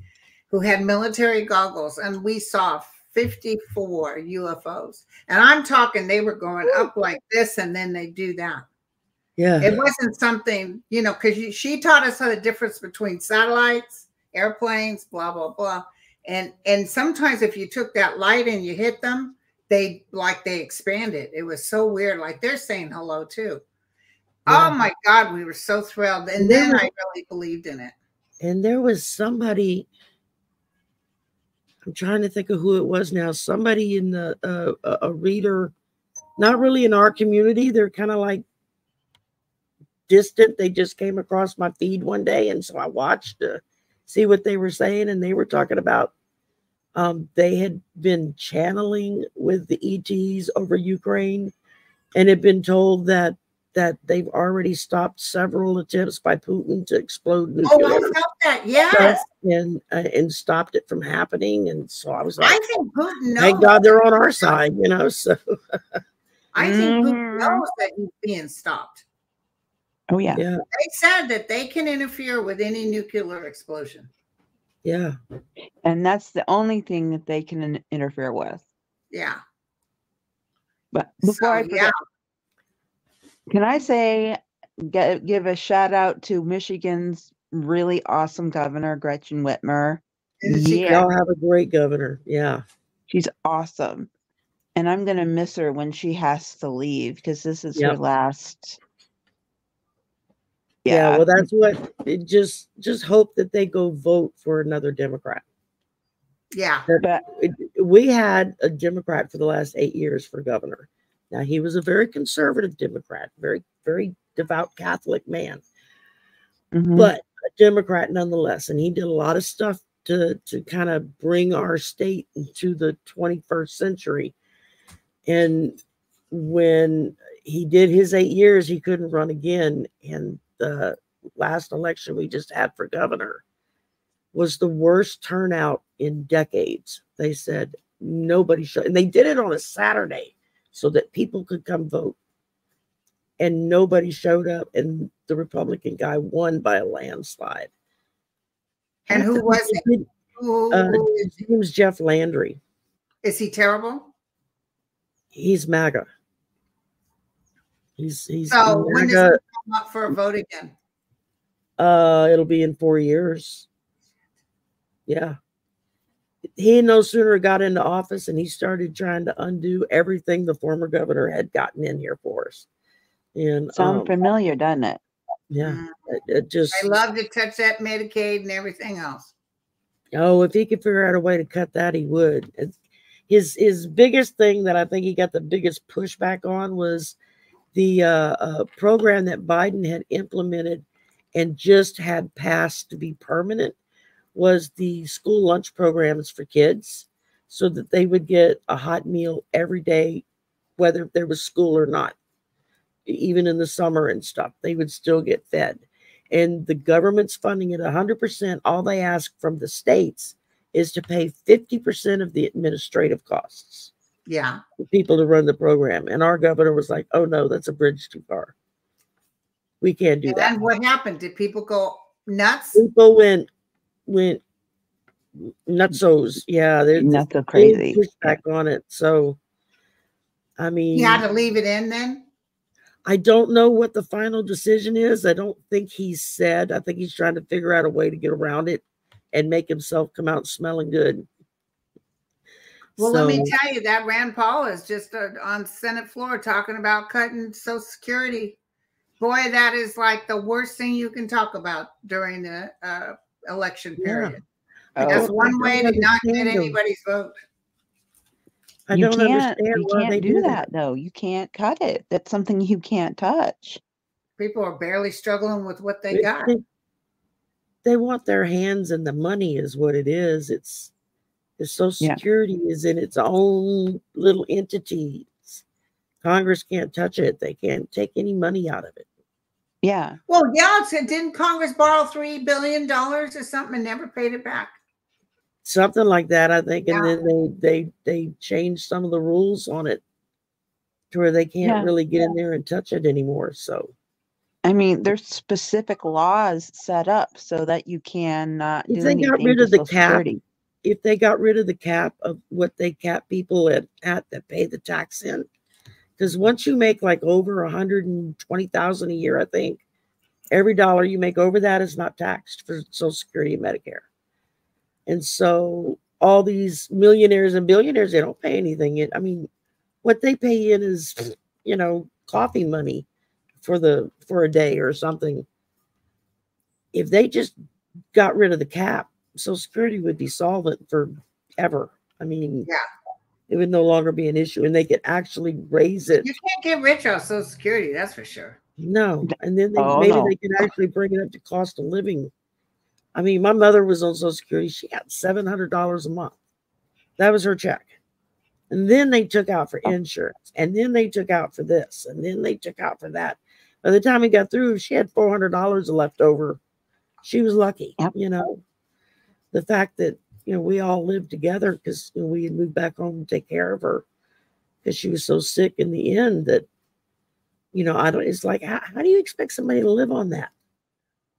who had military goggles, and we saw 54 UFOs. And I'm talking, they were going up like this, and then they do that. Yeah. It wasn't something, you know, because she taught us how the difference between satellites, airplanes, blah, blah, blah. And sometimes if you took that light and you hit them, they expanded. It was so weird. Like they're saying hello too. Yeah. Oh my God, we were so thrilled. And then I really believed in it. And there was somebody, I'm trying to think of who it was now, somebody in the, a reader, not really in our community. They're kind of like distant. They just came across my feed one day. And so I watched to see what they were saying. And they were talking about they had been channeling with the ETs over Ukraine and had been told that they've already stopped several attempts by Putin to explode nuclear. Oh, I felt that, yes. And stopped it from happening. And so I was like, I think Putin knows. Thank God they're on our side, you know. So I think Putin knows that he's being stopped. Oh, yeah. Yeah. They said that they can interfere with any nuclear explosion. Yeah. And that's the only thing that they can interfere with. Yeah. But before I forget, can I say, give a shout out to Michigan's really awesome governor, Gretchen Whitmer. Y'all have a great governor. Yeah. She's awesome. And I'm going to miss her when she has to leave because this is her last. Yeah, well, that's what it just hope that they go vote for another Democrat. Yeah. But we had a Democrat for the last 8 years for governor. Now, he was a very conservative Democrat, very, very devout Catholic man, but a Democrat nonetheless. And he did a lot of stuff to kind of bring our state into the 21st century. And when he did his 8 years, he couldn't run again. And the last election we just had for governor was the worst turnout in decades. They said nobody showed, and they did it on a Saturday so that people could come vote, and nobody showed up, and the Republican guy won by a landslide. And who was it? His name was Jeff Landry. Is he terrible? He's MAGA. He's so when does it come up for a vote again? It'll be in 4 years. Yeah. He no sooner got into office and he started trying to undo everything the former governor had gotten in here for us. And sounds familiar, doesn't it? Yeah. I love to touch that Medicaid and everything else. Oh, if he could figure out a way to cut that, he would. His biggest thing that I think he got the biggest pushback on was the program that Biden had implemented and just had passed to be permanent, was the school lunch programs for kids, so that they would get a hot meal every day, whether there was school or not. Even in the summer and stuff, they would still get fed. And the government's funding it 100%. All they ask from the states is to pay 50% of the administrative costs. Yeah. For people to run the program. And our governor was like, oh no, that's a bridge too far. We can't do that. And what happened? Did people go nuts? People went nutsos. Yeah. They're not so crazy. Pushback on it. So, I mean. You had to leave it in then? I don't know what the final decision is. I don't think he said. I think he's trying to figure out a way to get around it and make himself come out smelling good. Well, so, let me tell you, that Rand Paul is just on Senate floor talking about cutting Social Security. Boy, that is like the worst thing you can talk about during the election period. Yeah. That's one way to not get anybody's vote. You can't do that though. You can't cut it. That's something you can't touch. People are barely struggling with what they got. They want their hands in the money is what it is. It's Social Security is in its own little entity. Congress can't touch it. They can't take any money out of it. Yeah. Well, yeah. Didn't Congress borrow $3 billion or something and never paid it back? Something like that, I think, and then they changed some of the rules on it to where they can't really get in there and touch it anymore. So, I mean, there's specific laws set up so that you cannot. If they got rid of the cap, if they got rid of the cap of what they cap people at that pay the tax in, because once you make like over $120,000 a year, I think every dollar you make over that is not taxed for Social Security and Medicare. And so all these millionaires and billionaires, they don't pay anything in. I mean, what they pay in is, you know, coffee money for a day or something. If they just got rid of the cap, Social Security would be solvent forever. I mean, it would no longer be an issue, and they could actually raise it. You can't get rich off Social Security, that's for sure. No, and then maybe they could actually bring it up to cost of living. I mean, my mother was on Social Security. She got $700 a month. That was her check. And then they took out for insurance. And then they took out for this. And then they took out for that. By the time we got through, she had $400 left over. She was lucky, you know. The fact that, you know, we all lived together because we had moved back home to take care of her because she was so sick in the end that, you know, I don't, it's like, how do you expect somebody to live on that?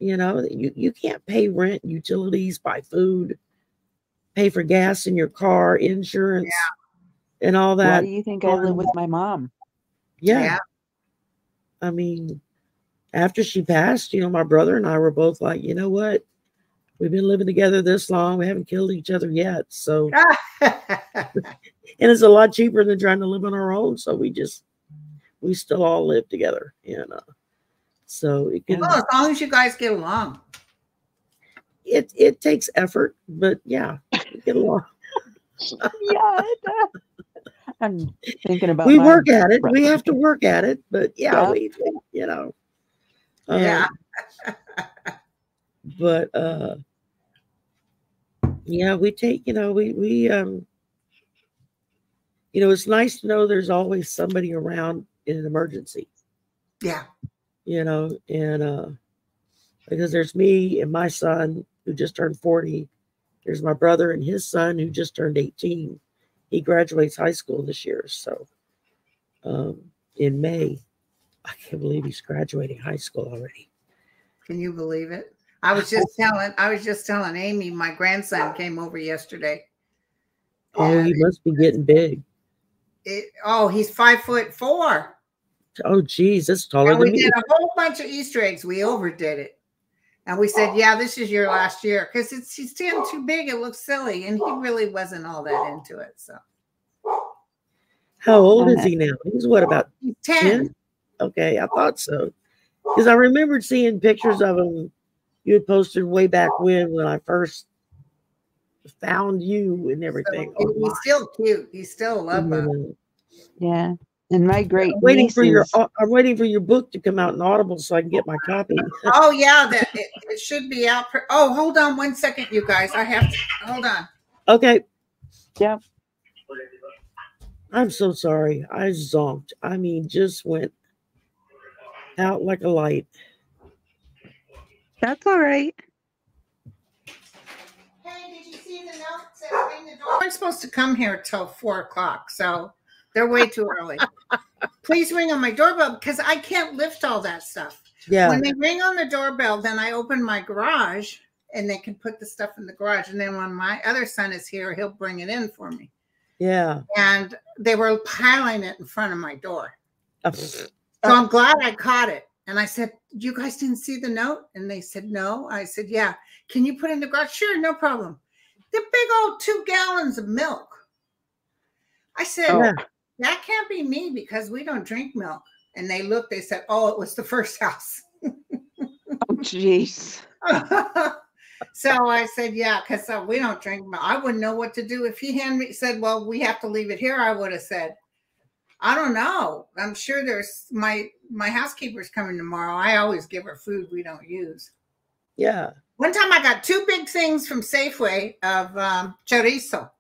You know, you can't pay rent, utilities, buy food, pay for gas in your car, insurance, and all that. Why do you think I live with my mom? Yeah. I mean, after she passed, you know, my brother and I were both like, you know what? We've been living together this long. We haven't killed each other yet. So, and it's a lot cheaper than trying to live on our own. So we still all live together, you know. So it can, as long as you guys get along, it takes effort, but yeah, get along. I'm thinking about. We work at it. We have to work at it, but we, you know. But we take. You know, we you know, it's nice to know there's always somebody around in an emergency. Yeah. You know, and because there's me and my son who just turned 40. There's my brother and his son who just turned 18. He graduates high school this year, so in May. I can't believe he's graduating high school already. Can you believe it? I was just telling Amy, my grandson came over yesterday. Oh, he must be getting big. He's 5'4". Oh, geez, that's taller than me. We did a whole bunch of Easter eggs. We overdid it. And we said, yeah, this is your last year. Because he's getting too big. It looks silly. And he really wasn't all that into it. So, how old is he now? He's what, about 10? Okay, I thought so. Because I remembered seeing pictures of him you had posted way back when I first found you and everything. So, he's still cute. He's still a love him. Yeah. And my great I'm waiting for your book to come out in Audible so I can get my copy. Oh yeah, it should be out. Oh, hold on one second, you guys. I have to hold on. Okay. Yeah. I'm so sorry. I zonked. I mean, just went out like a light. That's all right. Hey, did you see the note that says the door? I'm supposed to come here till 4 o'clock, so they're way too early. Please ring on my doorbell because I can't lift all that stuff. Yeah. When they ring on the doorbell, then I open my garage and they can put the stuff in the garage. And then when my other son is here, he'll bring it in for me. Yeah. And they were piling it in front of my door. So I'm glad I caught it. And I said, you guys didn't see the note? And they said, no. I said, yeah. Can you put it in the garage? Sure, no problem. The big old 2 gallons of milk. I said, oh. That can't be me because we don't drink milk. And they looked, they said, oh, it was the first house. Oh, jeez. So I said, yeah, because we don't drink milk. I wouldn't know what to do. If he said, well, we have to leave it here, I would have said, I don't know. I'm sure there's my housekeeper's coming tomorrow. I always give her food we don't use. Yeah. One time I got 2 big things from Safeway of chorizo.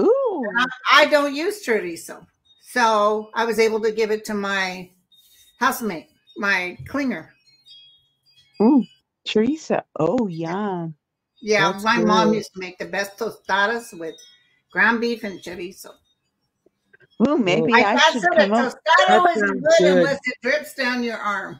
Ooh. I don't use chorizo. So I was able to give it to my housemate, my clinger. Ooh, chorizo. Oh, yeah. Yeah, that's my mom used to make the best tostadas with ground beef and chorizo. Well, maybe I should come up. Tostado isn't good unless it drips down your arm.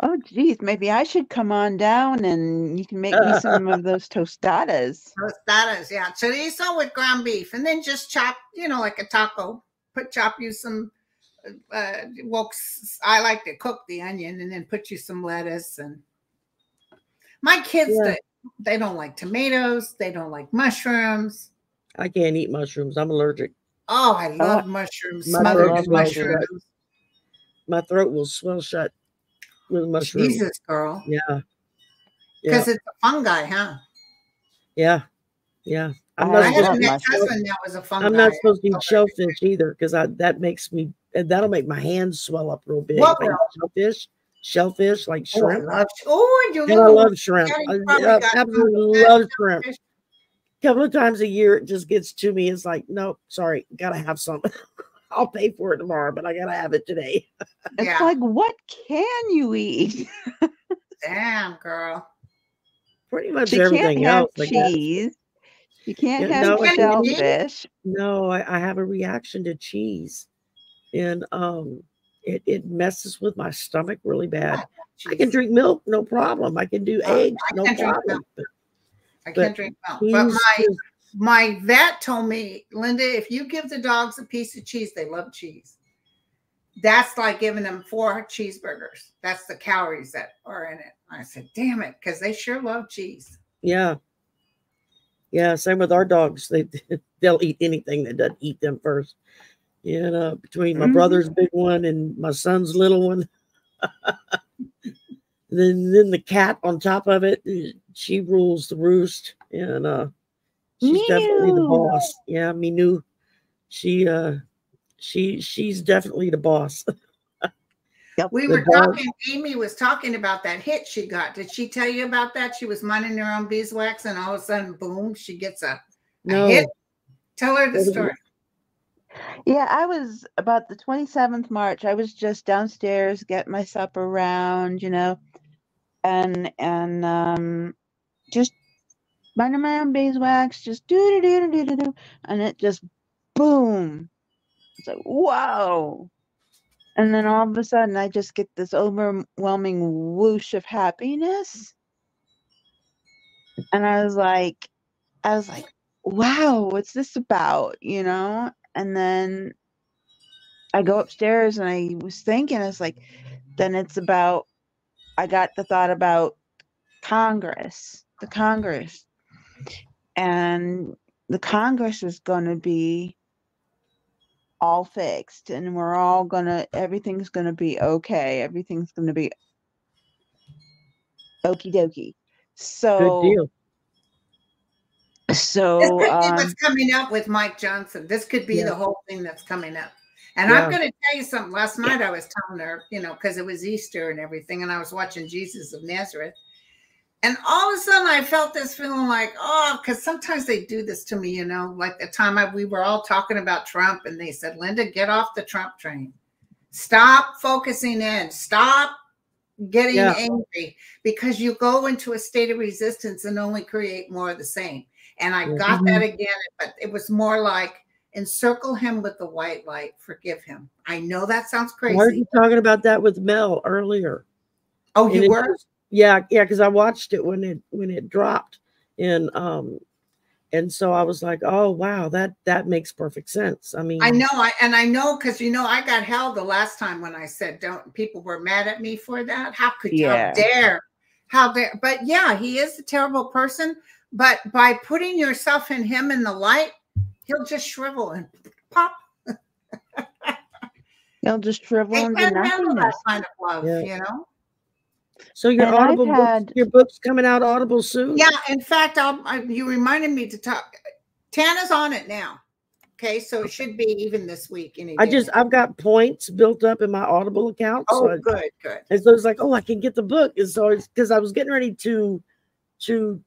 Oh, geez. Maybe I should come on down and you can make me some of those tostadas. Tostadas, yeah. Chorizo with ground beef. And then just chop, you know, like a taco. Chop you some, I like to cook the onion and then put you some lettuce. And my kids, they don't like tomatoes. They don't like mushrooms. I can't eat mushrooms. I'm allergic. Oh, I love mushrooms. Smothered mushrooms. My throat will swell shut with mushrooms. Jesus, girl. Yeah. Because it's a fungi, huh? Yeah. Yeah. I had an ex-husband that was a fungi. I'm not supposed to eat shellfish either because that makes me, that'll make my hands swell up real big. What? Shellfish, like shrimp. Oh, I love shrimp. I absolutely love shrimp. Couple of times a year, it just gets to me. It's like, nope, sorry, gotta have some. I'll pay for it tomorrow, but I gotta have it today. It's like, what can you eat? Damn, girl. Pretty much you everything else. You can't have cheese. You can't have shellfish. No, I have a reaction to cheese, and it messes with my stomach really bad. I can drink milk, no problem. I can do eggs, no problem. I can't drink milk. But my vet told me, Linda, if you give the dogs a piece of cheese, they love cheese. That's like giving them 4 cheeseburgers. That's the calories that are in it. I said, damn it, because they sure love cheese. Yeah. Yeah, same with our dogs. They'll eat anything that doesn't eat them first. You know, between my brother's big one and my son's little one. Then the cat on top of it, she rules the roost, and she's Meenu. Definitely the boss. Yeah, Meenu. She's definitely the boss. Amy was talking about that hit she got. Did she tell you about that? She was minding her own beeswax, and all of a sudden, boom, she gets a hit. Tell her the story. Yeah, I was about the 27th March. I was just downstairs, get my supper round, you know, and just minding my own beeswax, just do-do-do-do-do-do-do, and it just boom. It's like, whoa. And then all of a sudden, I just get this overwhelming whoosh of happiness. And I was like, wow, what's this about, you know? And then I go upstairs and I was thinking, I was like, then it's about, I got the thought about the Congress. And the Congress is going to be all fixed and we're all gonna, everything's gonna be okay. Everything's gonna be okie dokie. So, good deal. So this could be what's coming up with Mike Johnson. This could be the whole thing that's coming up. And I'm going to tell you something. Last night I was telling her, you know, because it was Easter and everything, and I was watching Jesus of Nazareth. And all of a sudden I felt this feeling like, oh, because sometimes they do this to me, you know, like the time we were all talking about Trump and they said, Linda, get off the Trump train. Stop focusing in. Stop getting angry, because you go into a state of resistance and only create more of the same. And I got that again, but it was more like, encircle him with the white light, forgive him. I know that sounds crazy. Why are you talking about that with Mel earlier? Oh, you were? Yeah, yeah, because I watched it when it dropped. And so I was like, oh wow, that makes perfect sense. I mean, I know, I know because you know I got held the last time when I said don't, people were mad at me for that. How could you dare? How dare? But yeah, he is a terrible person. But by putting yourself and him in the light, he'll just shrivel and pop. He'll just shrivel and do nothing. That kind of love, you know. So your Audible books, your book's coming out Audible soon. Yeah, in fact, you reminded me to talk. Tana's on it now. Okay, so it should be even this week. I've got points built up in my Audible account. Oh, so good. And so it's like, oh, I can get the book. And so it's because I was getting ready to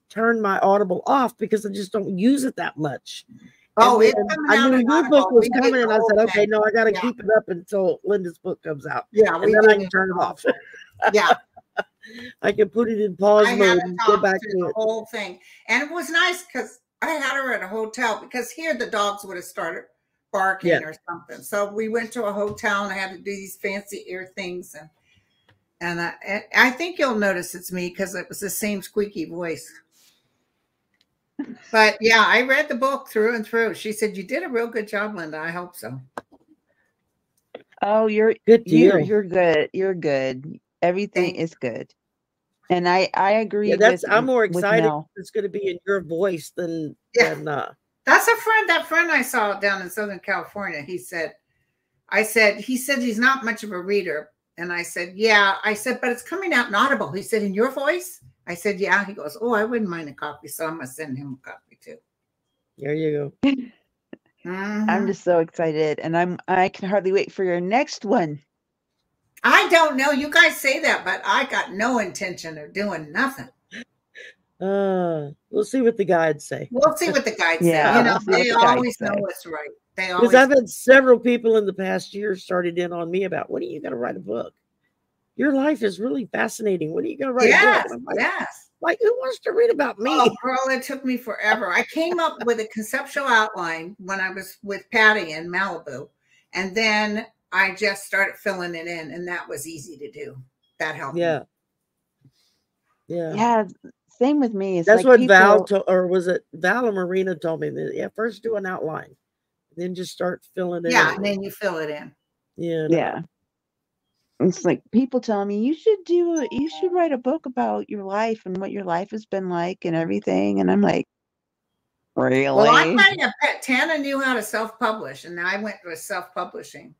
turn my Audible off because I just don't use it that much. Oh, it's coming out. I knew your book was coming, and I said, okay, no, I got to keep it up until Linda's book comes out. Yeah, and then I can turn it off. Yeah. I can put it in pause mode and go back to the whole thing. And it was nice because I had her at a hotel, because here the dogs would have started barking or something. So we went to a hotel, and I had to do these fancy ear things. And I think you'll notice it's me because it was the same squeaky voice. But yeah, I read the book through and through. She said, you did a real good job, Linda. I hope so. Oh, you're good. You're good. You're good. Everything is good. And I agree. Yeah, I'm more excited. It's going to be in your voice than that's a friend. That friend I saw down in Southern California. He said he's not much of a reader. And I said, yeah, but it's coming out in Audible. He said, in your voice? I said, yeah. He goes, oh, I wouldn't mind a copy, so I'm going to send him a copy too. There you go. I'm just so excited, and I can hardly wait for your next one. I don't know. You guys say that, but I got no intention of doing nothing. We'll see what the guides say. We'll see what the guides say. You know, they always know what's right. They always. Because I've had several people in the past year started in on me about, when are you going to write a book? Your life is really fascinating. When are you going to write a book? Like, who wants to read about me? Oh, girl, it took me forever. I came up with a conceptual outline when I was with Patty in Malibu, and then I just started filling it in, and that was easy to do. That helped. Yeah. Yeah. Yeah. Same with me. It's that's like what people... Val and Marina told me that, first do an outline, then just start filling it in. Yeah, and then you fill it in. Yeah. No. Yeah. It's like people tell me you should write a book about your life and what your life has been like and everything. And I'm like, really? Well, I kind of, Tana knew how to self-publish, and I went with self-publishing.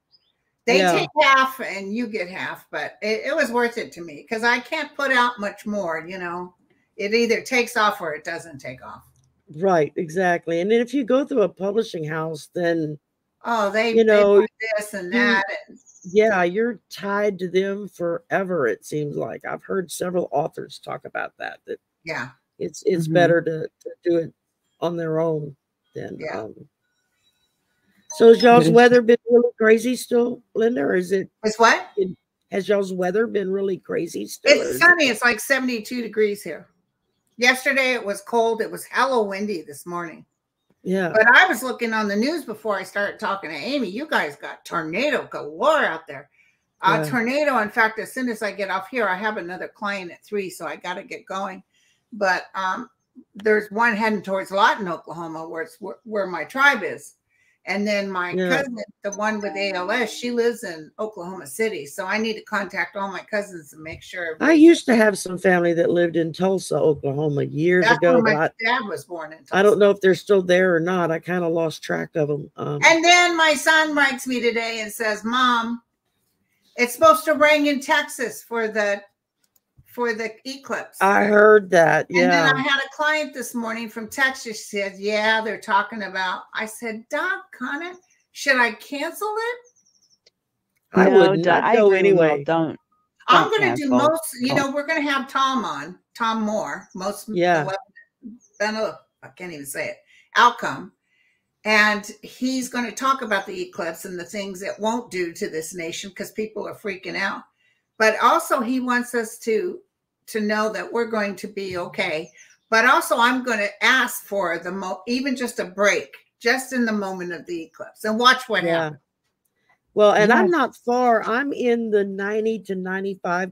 They take half and you get half, but it was worth it to me because I can't put out much more, you know. It either takes off or it doesn't take off. Right, exactly. And then if you go through a publishing house, then they do this and that. Yeah, you're tied to them forever, it seems like. I've heard several authors talk about that it's better to do it on their own than So has y'all's weather been really crazy still, Linda, or is it has y'all's weather been really crazy still? It's sunny. It's like 72 degrees here. Yesterday it was cold. It was hella windy this morning. Yeah, but I was looking on the news before I started talking to Amy. You guys got tornado galore out there. A tornado. In fact, as soon as I get off here, I have another client at 3, so I got to get going. But there's one heading towards Lawton, Oklahoma, where my tribe is, And then my cousin, the one with ALS, she lives in Oklahoma City. So I need to contact all my cousins and make sure. I used to have some family that lived in Tulsa, Oklahoma years ago. That's where my dad was born in Tulsa. I don't know if they're still there or not. I kind of lost track of them. And then my son writes me today and says, Mom, it's supposed to rain in Texas for the eclipse. I heard that. Yeah. And then I had a client this morning from Texas. She said, yeah, they're talking about. I said, doggone it, should I cancel it? No, I wouldn't. I'd go anyway. Don't. I'm going to do most, you know, we're going to have Tom on, Tom Moore. Most, yeah. I can't even say it. Outcome. And he's going to talk about the eclipse and the things it won't do to this nation because people are freaking out. But also he wants us to know that we're going to be okay. But also I'm going to ask for even just a break, just in the moment of the eclipse, and watch what happens. Well, and I'm not far. I'm in the 90 to 95%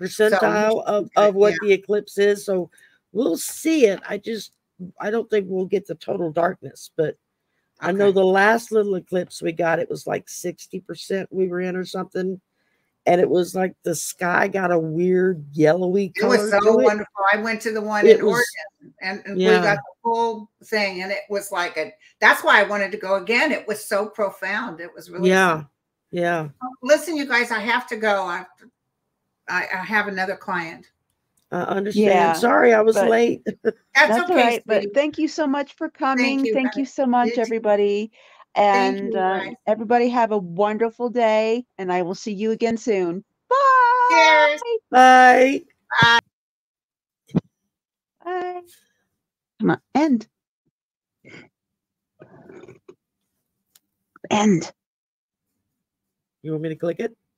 percentile of what the eclipse is. So we'll see it. I don't think we'll get the total darkness, but I know the last little eclipse we got, it was like 60% we were in or something. And it was like the sky got a weird yellowy color. It was so wonderful. I went to the one in Oregon and we got the whole thing. And it was like, that's why I wanted to go again. It was so profound. It was really. Yeah. Fun. Yeah. Listen, you guys, I have to go. I have another client. I understand. Yeah, sorry, I was late. That's okay. Right, but thank you so much for coming. Thank you so much, everybody. And everybody have a wonderful day. And I will see you again soon. Bye. Cheers. Bye. Bye. Bye. Come on. End. End. You want me to click it?